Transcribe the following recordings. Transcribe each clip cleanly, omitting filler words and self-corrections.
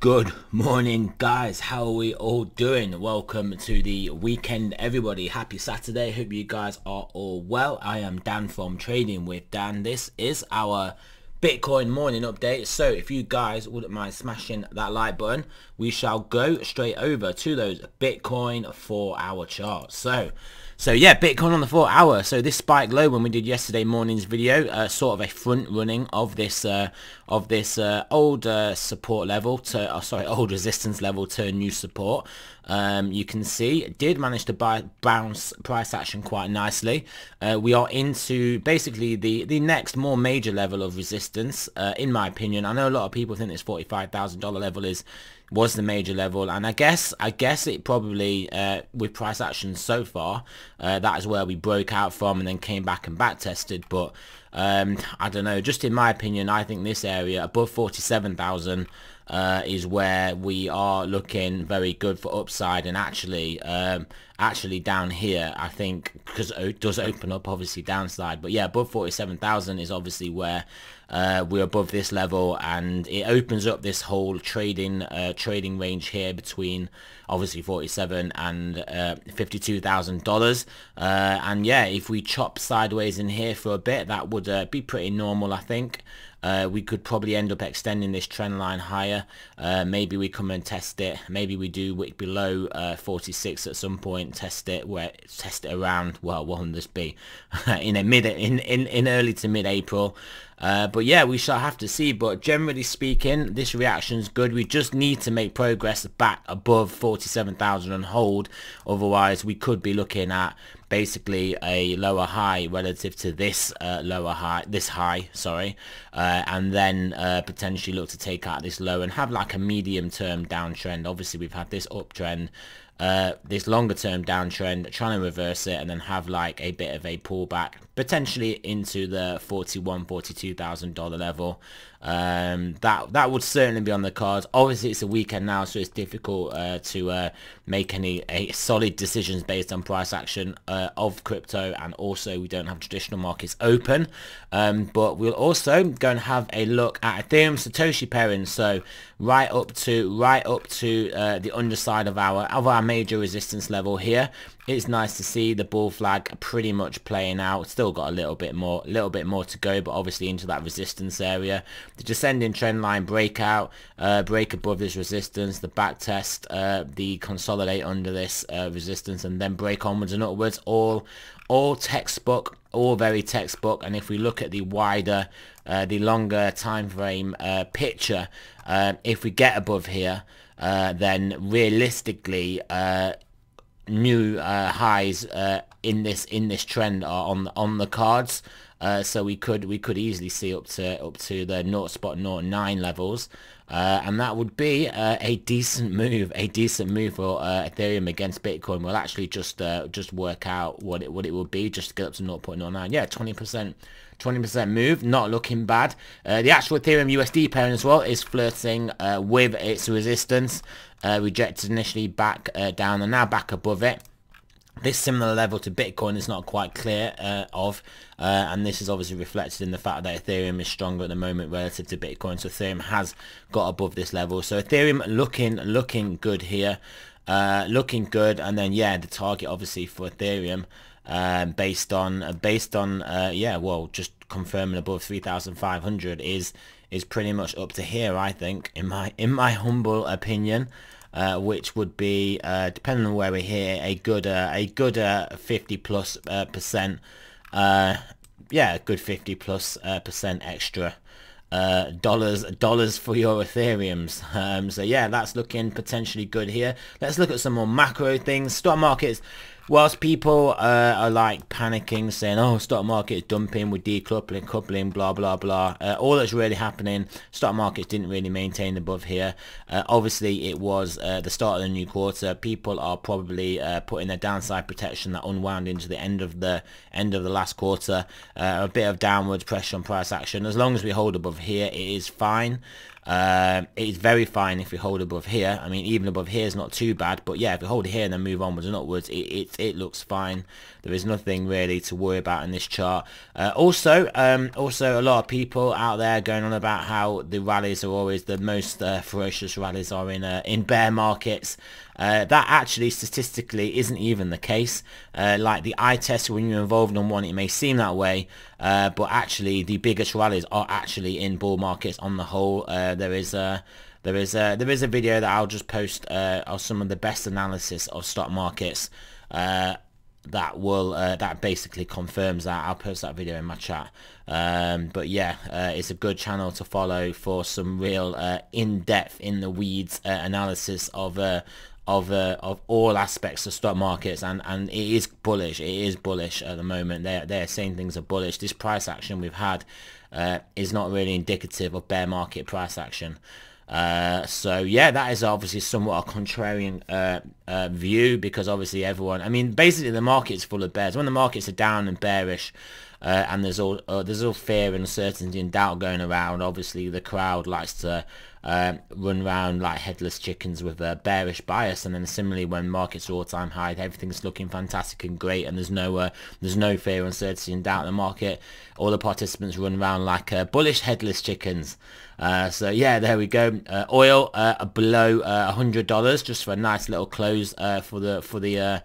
Good morning, guys. How are we all doing? Welcome to the weekend, everybody. Happy Saturday. Hope you guys are all well. I am Dan from Trading with Dan. This is our Bitcoin morning update. So if you guys wouldn't mind smashing that like button, we shall go straight over to those Bitcoin 4-hour charts. So yeah, Bitcoin on the 4-hour. So this spike low when we did yesterday morning's video, sort of a front running of this old support level to, old resistance level to new support. You can see it did manage to bounce price action quite nicely. We are into basically the next more major level of resistance, in my opinion. I know a lot of people think this $45,000 level was the major level, and I guess it probably, with price action so far, that is where we broke out from and then came back and back tested. But I don't know, just in my opinion, I think this area above 47,000 is where we are looking very good for upside, and actually down here, I think, because it does open up obviously downside. But yeah, above 47,000 is obviously where we're above this level, and it opens up this whole trading range here between obviously 47 and $52,000. And yeah, if we chop sideways in here for a bit, that would be pretty normal, I think. We could probably end up extending this trend line higher. Maybe we come and test it. Maybe we do wick below 46 at some point. Test it around. Well, what will this be? in early to mid-April. But yeah, we shall have to see. But generally speaking, this reaction is good. We just need to make progress back above 47,000 and hold. Otherwise, we could be looking at basically a lower high relative to this high, and then potentially look to take out this low and have like a medium-term downtrend. Obviously, we've had this uptrend, this longer-term downtrend, trying to reverse it, and then have like a bit of a pullback potentially into the $42,000 level. That would certainly be on the cards. Obviously, it's a weekend now, so it's difficult to make any solid decisions based on price action of crypto, and also we don't have traditional markets open. But we'll also go and have a look at Ethereum Satoshi pairing. So right up to the underside of our major resistance level here. It's nice to see the bull flag pretty much playing out. Still got a little bit more to go, but obviously into that resistance area. The descending trend line breakout, break above this resistance, the back test, the consolidate under this resistance, and then break onwards and upwards. All textbook, all very textbook. And if we look at the wider, the longer time frame picture, if we get above here, then realistically, new highs in this trend are on the cards. So we could easily see up to the 0.09 levels, and that would be a decent move for Ethereum against Bitcoin. We'll actually just work out what it will be just to get up to 0.09. yeah, 20% move, not looking bad. The actual Ethereum USD pairing as well is flirting with its resistance, rejected initially, back down, and now back above it. This similar level to Bitcoin is not quite clear and this is obviously reflected in the fact that Ethereum is stronger at the moment relative to Bitcoin. So Ethereum has got above this level. So Ethereum looking good here, looking good. And then yeah, the target obviously for Ethereum, based on yeah, well, just confirming above 3,500 is pretty much up to here, I think, in my humble opinion. Which would be, depending on where we're here, a good 50+%, yeah, a good 50+% extra dollars for your Ethereums. So yeah, that's looking potentially good here. Let's look at some more macro things. Stock markets. Whilst people are like panicking, saying, oh, stock market dumping, we're decoupling, blah, blah, blah. All that's really happening, stock markets didn't really maintain above here. Obviously, it was the start of the new quarter. People are probably putting their downside protection that unwound into the end of the last quarter. A bit of downward pressure on price action. As long as we hold above here, it is fine. It is very fine if we hold above here. I mean, even above here is not too bad. But yeah, if we hold here and then move onwards and upwards, it, it, it looks fine. There is nothing really to worry about in this chart. Also a lot of people out there going on about how the rallies are always the most ferocious rallies are in bear markets. That actually statistically isn't even the case. Like the eye test, when you're involved in one, it may seem that way, but actually the biggest rallies are actually in bull markets on the whole. There is a video that I'll just post of some of the best analysis of stock markets that basically confirms that. I'll post that video in my chat. But yeah, it's a good channel to follow for some real in-depth, in the weeds analysis of all aspects of stock markets, and it is bullish. It is bullish at the moment. They're saying things are bullish. This price action we've had is not really indicative of bear market price action. So yeah, that is obviously somewhat a contrarian view, because obviously everyone, I mean, basically the market's full of bears. When the markets are down and bearish, and there's all fear and uncertainty and doubt going around, obviously the crowd likes to run around like headless chickens with a bearish bias. And then similarly, when markets are all-time high, everything's looking fantastic and great, and there's no fear, uncertainty and doubt in the market. All the participants run around like bullish headless chickens. So yeah, there we go. Oil below $100 just for a nice little close for the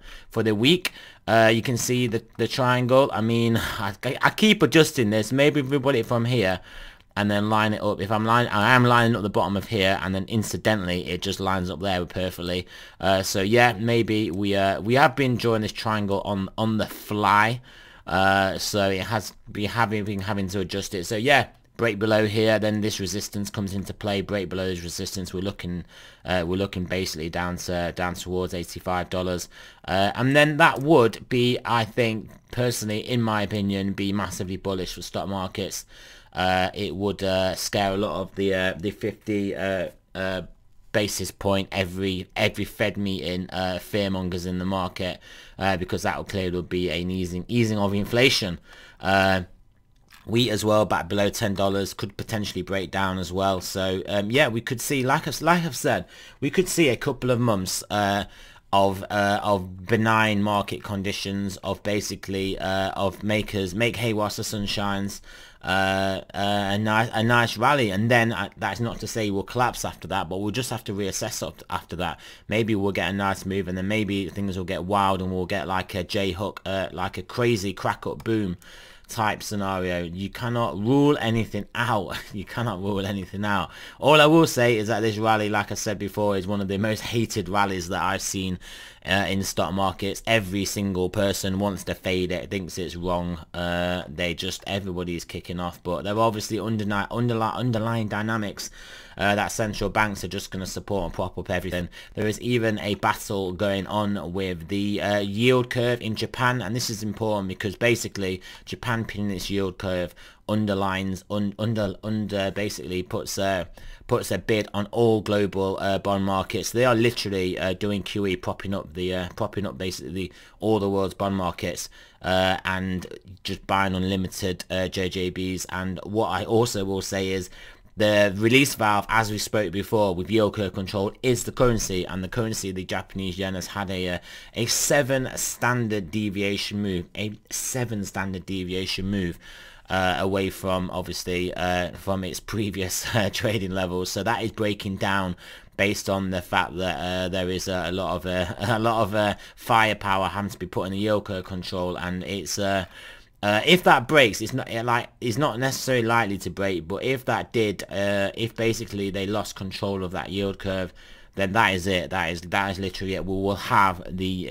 week. You can see the triangle. I mean, I keep adjusting this. Maybe we put it from here and then line it up. If I am lining up the bottom of here, and then incidentally it just lines up there perfectly. So yeah, maybe we have been drawing this triangle on the fly. So it has been having to adjust it. So yeah, break below here, then this resistance comes into play. Break below this resistance, we're looking basically down towards $85, and then that would be, I think, personally, in my opinion, be massively bullish for stock markets. It would scare a lot of the 50 basis point every Fed meeting fear mongers in the market, because that will clearly be an easing of inflation. Wheat as well, back below $10, could potentially break down as well. So yeah, we could see, like I've said, we could see a couple of months of benign market conditions, of basically of make hay whilst the sun shines, a nice rally, and then that's not to say we'll collapse after that, but we'll just have to reassess up after that. Maybe we'll get a nice move, and then maybe things will get wild, and we'll get like a J-hook, like a crazy crack up boom type scenario. You cannot rule anything out. You cannot rule anything out. All I will say is that this rally, like I said before, is one of the most hated rallies that I've seen in stock markets. Every single person wants to fade it, thinks it's wrong. Everybody's kicking off, but there are obviously underlying dynamics that central banks are just going to support and prop up everything. There is even a battle going on with the yield curve in Japan, and this is important because basically Japan pinning its yield curve basically puts a bid on all global bond markets. They are literally doing QE, propping up basically all the world's bond markets, and just buying unlimited JGBs. And what I also will say is, the release valve, as we spoke before, with yield curve control, is the currency, and the currency, the Japanese yen, has had a 7 standard deviation move, a 7 standard deviation move away from, obviously, from its previous trading levels. So that is breaking down, based on the fact that there is a lot of firepower having to be put in the yield curve control, and it's. If that breaks, it's not necessarily likely to break, but if that did, if basically they lost control of that yield curve, then that is it. That is literally it. We will have the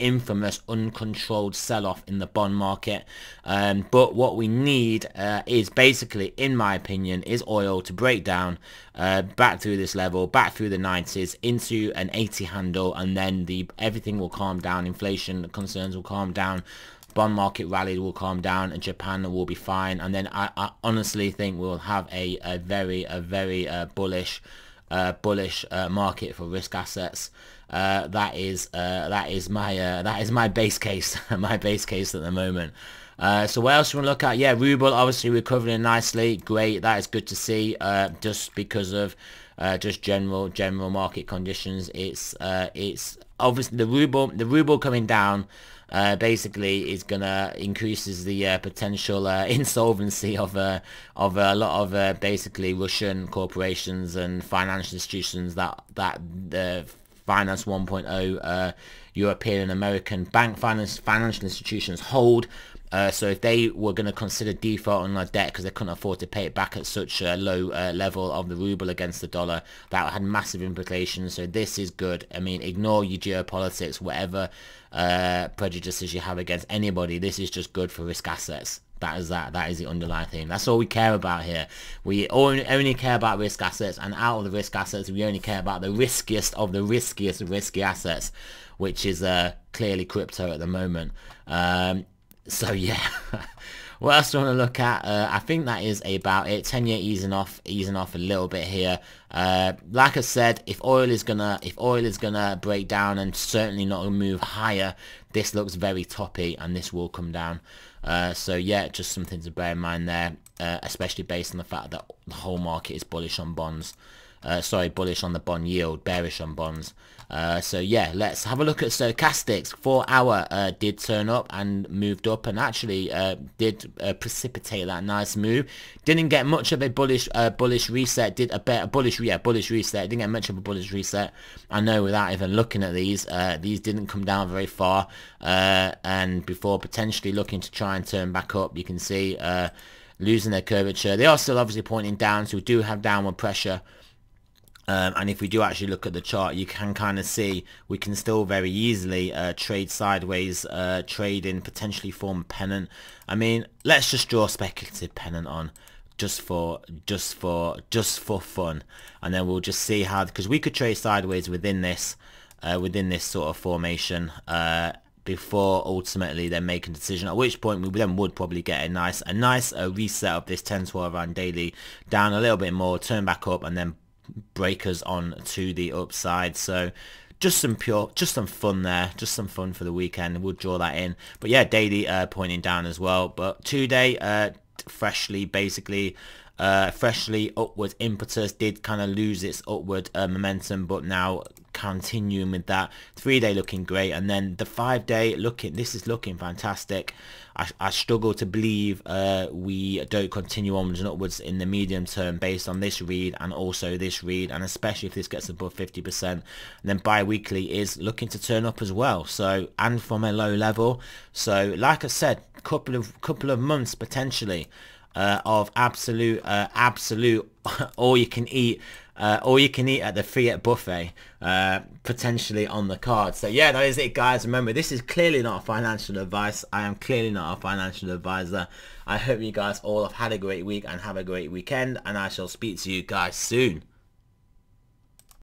infamous uncontrolled sell-off in the bond market. But what we need is basically, in my opinion, is oil to break down back through this level, back through the 90s, into an 80 handle, and then everything will calm down. Inflation concerns will calm down. Bond market rally will calm down, and Japan will be fine. And then I honestly think we'll have a very bullish market for risk assets. That is my base case, my base case at the moment. So what else do we want to look at? Yeah, ruble obviously recovering nicely. Great, that is good to see. Just because of just general market conditions, it's obviously the ruble coming down basically is gonna increases the potential insolvency of a lot of basically Russian corporations and financial institutions that Finance 1.0 European and American bank financial institutions hold. So if they were going to consider default on their debt because they couldn't afford to pay it back at such a low level of the ruble against the dollar, that had massive implications. So this is good. I mean, ignore your geopolitics, whatever prejudices you have against anybody. This is just good for risk assets. That is that. That is the underlying thing. That's all we care about here. We only care about risk assets, and out of the risk assets, we only care about the riskiest of the riskiest risky assets, which is clearly crypto at the moment. So yeah, what else do I want to look at? I think that is about it. 10-year easing off a little bit here. Like I said, if oil is gonna break down and certainly not move higher, this looks very toppy and this will come down. So yeah, just something to bear in mind there, especially based on the fact that the whole market is bullish on bonds. Sorry, bullish on the bond yield, bearish on bonds. So yeah, let's have a look at stochastics. 4-hour did turn up and moved up and actually did precipitate that nice move. Didn't get much of a bullish reset. Did a bullish reset. Didn't get much of a bullish reset. I know without even looking at these didn't come down very far. And before potentially looking to try and turn back up, you can see losing their curvature. They are still obviously pointing down, so we do have downward pressure. And if we do actually look at the chart, you can kind of see we can still very easily trade sideways, trade in, potentially form a pennant. I mean, let's just draw a speculative pennant on just for fun, and then we'll just see how, because we could trade sideways within this sort of formation before ultimately then making a decision, at which point we then would probably get a nice reset of this 10-12 round daily down a little bit more, turn back up, and then breakers on to the upside. So just some fun there, just some fun for the weekend. We'll draw that in. But yeah, daily pointing down as well, but 2-day freshly upward impetus, did kind of lose its upward momentum, but now continuing with that. 3-day looking great, and then the 5-day looking, this is looking fantastic. I struggle to believe we don't continue onwards and upwards in the medium term based on this read and also this read, and especially if this gets above 50%. And then bi-weekly is looking to turn up as well, so, and from a low level. So like I said, couple of months potentially of absolute all you can eat at the fiat buffet potentially on the card. So yeah, that is it, guys. Remember, this is clearly not financial advice. I am clearly not a financial advisor. I hope you guys all have had a great week and have a great weekend, and I shall speak to you guys soon.